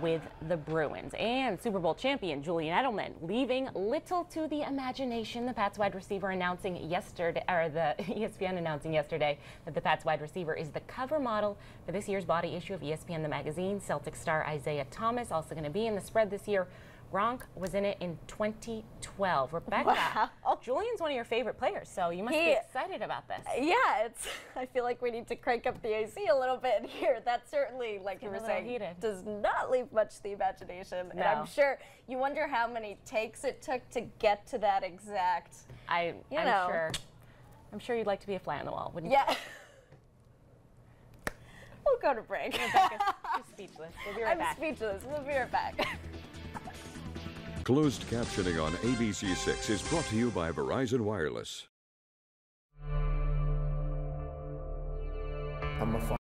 with the Bruins. And Super Bowl champion Julian Edelman leaving little to the imagination. The Pats wide receiver announcing yesterday, or the ESPN announcing yesterday, that the Pats wide receiver is the cover model for this year's body issue of ESPN the magazine. Celtic star Isaiah Thomas also going to be in the spread this year. Gronk was in it in 2012. Rebecca, wow. Julian's one of your favorite players, so you must be excited about this. Yeah, I feel like we need to crank up the AC a little bit here. That certainly, like you were saying, heated. Does not leave much to the imagination. No. And I'm sure you wonder how many takes it took to get to that exact. I'm sure you'd like to be a fly on the wall, wouldn't you? Yeah. We'll go to break. Rebecca's speechless. We'll be right back. I'm speechless. We'll be right back. Closed captioning on ABC6 is brought to you by Verizon Wireless. I'm a